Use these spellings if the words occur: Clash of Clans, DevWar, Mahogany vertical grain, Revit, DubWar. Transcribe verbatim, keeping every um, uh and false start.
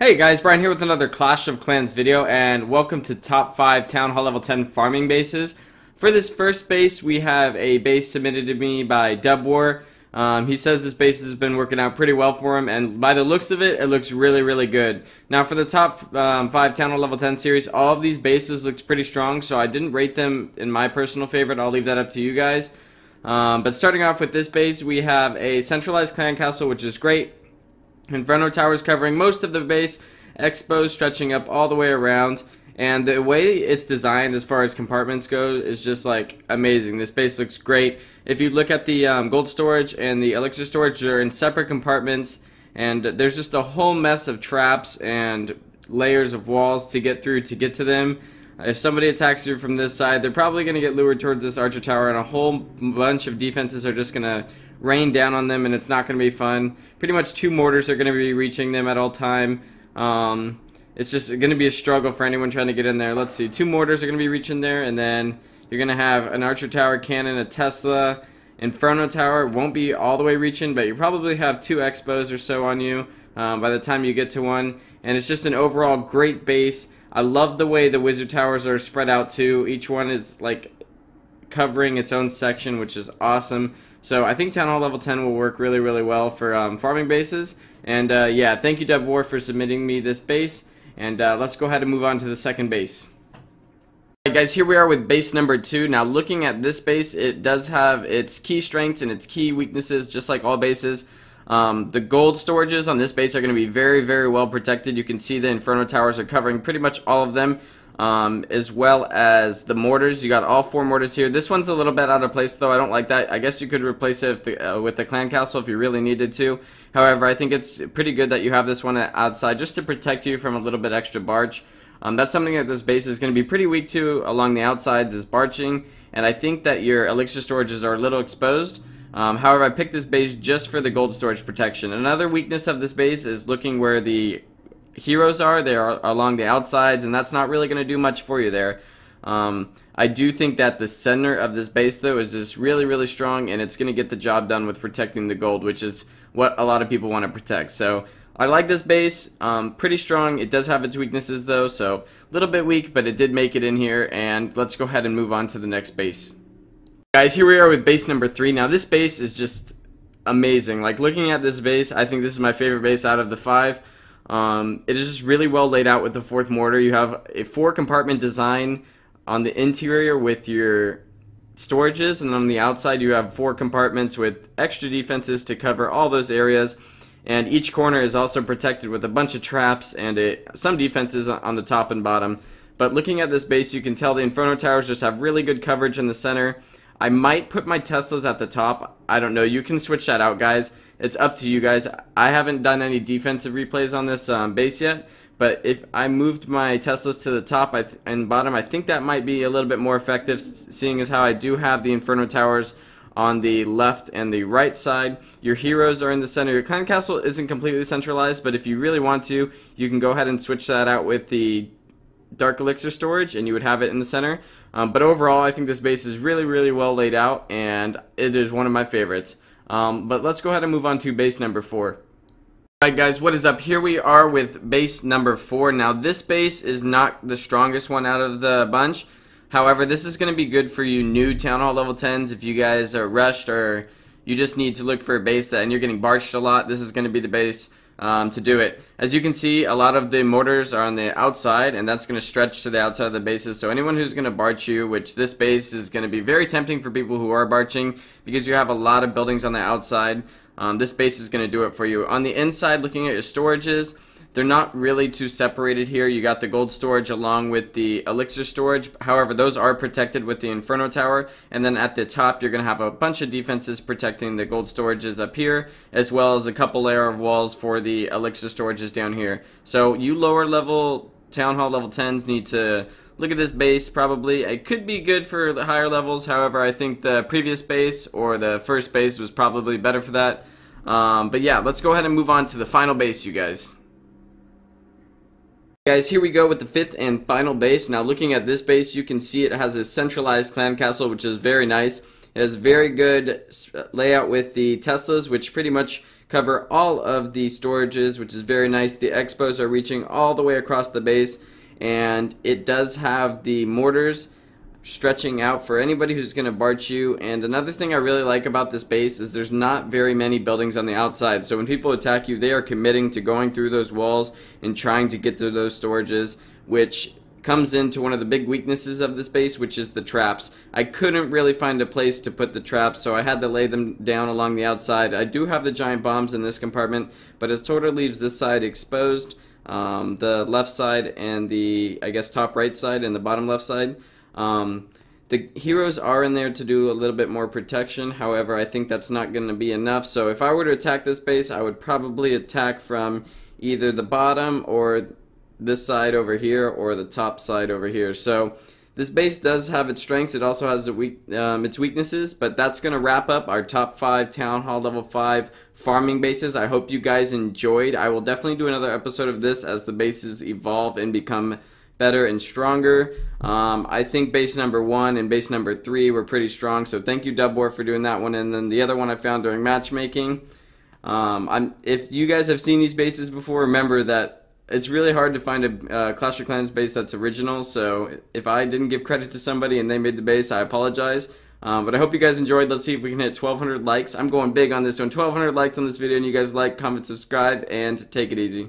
Hey guys, Brian here with another Clash of Clans video, and welcome to Top five Town Hall Level ten Farming Bases. For this first base, we have a base submitted to me by DubWar. Um, he says this base has been working out pretty well for him, and by the looks of it, it looks really, really good. Now for the top um, five Town Hall Level ten series, all of these bases looks pretty strong, so I didn't rate them in my personal favorite. I'll leave that up to you guys. Um, but starting off with this base, we have a centralized clan castle, which is great. Inferno towers covering most of the base, expos stretching up all the way around, and the way it's designed as far as compartments go is just like amazing. This base looks great. If you look at the um, gold storage and the elixir storage, they're in separate compartments, and there's just a whole mess of traps and layers of walls to get through to get to them. If somebody attacks you from this side, they're probably going to get lured towards this archer tower, and a whole bunch of defenses are just going to rain down on them, and it's not going to be fun. Pretty much two mortars are going to be reaching them at all time. Um, it's just going to be a struggle for anyone trying to get in there. Let's see. Two mortars are going to be reaching there, and then you're going to have an archer tower, cannon, a Tesla, Inferno tower. Won't be all the way reaching, but you probably have two expos or so on you um, by the time you get to one, and it's just an overall great base. I love the way the wizard towers are spread out too. Each one is like covering its own section, which is awesome. So I think Town Hall Level ten will work really, really well for um, farming bases. And uh, yeah, thank you DevWar for submitting me this base. And uh, let's go ahead and move on to the second base. Alright guys, here we are with base number two. Now looking at this base, it does have its key strengths and its key weaknesses, just like all bases. Um, the gold storages on this base are going to be very, very well protected. You can see the Inferno Towers are covering pretty much all of them, um, as well as the mortars. You got all four mortars here. This one's a little bit out of place, though. I don't like that. I guess you could replace it if the, uh, with the Clan Castle if you really needed to. However, I think it's pretty good that you have this one outside just to protect you from a little bit extra barge. Um, that's something that this base is going to be pretty weak to along the outsides is barging, and I think that your elixir storages are a little exposed. Um, however, I picked this base just for the gold storage protection. Another weakness of this base is looking where the heroes are. They are along the outsides, and that's not really going to do much for you there. Um, I do think that the center of this base, though, is just really, really strong, and it's going to get the job done with protecting the gold, which is what a lot of people want to protect. So I like this base, um, pretty strong. It does have its weaknesses, though, so a little bit weak, but it did make it in here, and let's go ahead and move on to the next base. Guys, here we are with base number three. Now this base is just amazing. Like looking at this base, I think this is my favorite base out of the five. Um, it is just really well laid out with the fourth mortar. You have a four compartment design on the interior with your storages, and on the outside you have four compartments with extra defenses to cover all those areas. And each corner is also protected with a bunch of traps and a, some defenses on the top and bottom. But looking at this base, you can tell the Inferno Towers just have really good coverage in the center. I might put my Teslas at the top. I don't know. You can switch that out, guys. It's up to you guys. I haven't done any defensive replays on this um, base yet, but if I moved my Teslas to the top I th and bottom, I think that might be a little bit more effective, seeing as how I do have the Inferno Towers on the left and the right side. Your heroes are in the center. Your clan castle isn't completely centralized, but if you really want to, you can go ahead and switch that out with the dark elixir storage, and you would have it in the center. Um, but overall, I think this base is really, really well laid out, and it is one of my favorites. Um, but let's go ahead and move on to base number four. Alright guys, what is up? Here we are with base number four. Now this base is not the strongest one out of the bunch. However, this is going to be good for you new Town Hall Level tens if you guys are rushed or you just need to look for a base that and you're getting barged a lot. This is going to be the base Um, to do it. As you can see, a lot of the mortars are on the outside, and that's going to stretch to the outside of the bases. So anyone who's going to barge you, which this base is going to be very tempting for people who are barging because you have a lot of buildings on the outside, um, this base is going to do it for you. On the inside, looking at your storages, they're not really too separated here. You got the gold storage along with the elixir storage. However, those are protected with the Inferno Tower. And then at the top, you're going to have a bunch of defenses protecting the gold storages up here, as well as a couple layer of walls for the elixir storages down here. So you lower level Town Hall Level tens need to look at this base probably. It could be good for the higher levels. However, I think the previous base or the first base was probably better for that. Um, but yeah, let's go ahead and move on to the final base, you guys. Guys, here we go with the fifth and final base. Now looking at this base, you can see it has a centralized clan castle, which is very nice. It has very good layout with the Teslas, which pretty much cover all of the storages, which is very nice. The expos are reaching all the way across the base, and it does have the mortars stretching out for anybody who's going to barge you. And another thing I really like about this base is there's not very many buildings on the outside, so when people attack you, they are committing to going through those walls and trying to get to those storages, which comes into one of the big weaknesses of this base, which is the traps. I couldn't really find a place to put the traps, so I had to lay them down along the outside. I do have the giant bombs in this compartment, but it sort of leaves this side exposed, um, the left side and the, I guess, top right side and the bottom left side. Um, the heroes are in there to do a little bit more protection. However, I think that's not going to be enough. So if I were to attack this base, I would probably attack from either the bottom or this side over here or the top side over here. So this base does have its strengths. It also has a weak, um, its weaknesses, but that's going to wrap up our top five Town Hall level five farming bases. I hope you guys enjoyed. I will definitely do another episode of this as the bases evolve and become better and stronger. Um, I think base number one and base number three were pretty strong, so thank you, DubWar, for doing that one. And then the other one I found during matchmaking. Um, I'm, if you guys have seen these bases before, remember that it's really hard to find a uh, Clash of Clans base that's original, so if I didn't give credit to somebody and they made the base, I apologize. Um, but I hope you guys enjoyed. Let's see if we can hit twelve hundred likes. I'm going big on this one. twelve hundred likes on this video, and you guys like, comment, subscribe, and take it easy.